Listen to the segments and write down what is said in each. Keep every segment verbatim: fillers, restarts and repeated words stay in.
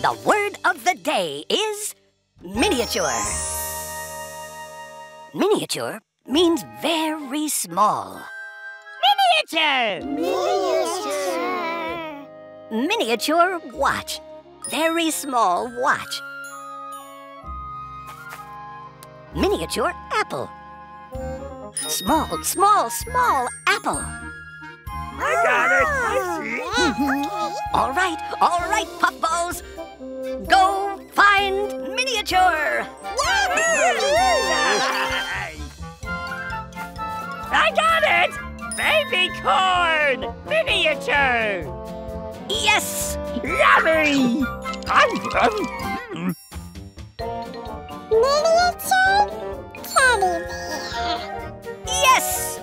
The word of the day is miniature. Miniature means very small. Miniature! Miniature! Miniature watch. Very small watch. Miniature apple. Small, small, small apple. I got it. I see. Okay. All right, all right, Puffballs. Go find miniature. I got it. Baby corn miniature. Yes. Yummy. I'm. Miniature teddy bear. Yes!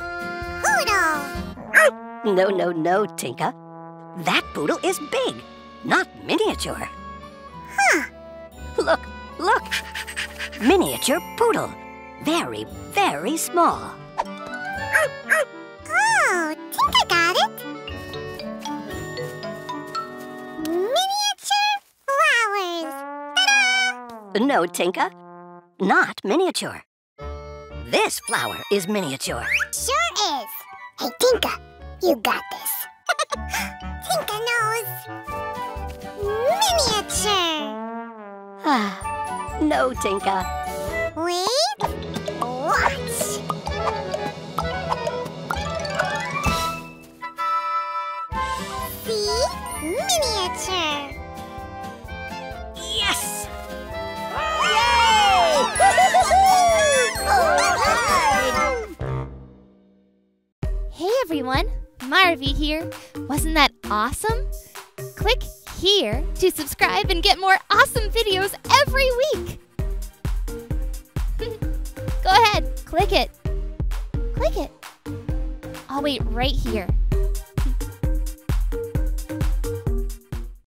Miniature poodle. No, no, no, Tinka. That poodle is big, not miniature. Huh. Look, look. Miniature poodle. Very, very small. Oh, Tinka got it. No, Tinka. Not miniature. This flower is miniature. Sure is. Hey, Tinka, you got this. Tinka knows. Miniature. No, Tinka. Wait. Watch. See? Miniature. Yes! Hey everyone, Marvie here. Wasn't that awesome? Click here to subscribe and get more awesome videos every week. Go ahead, click it. Click it. I'll wait right here.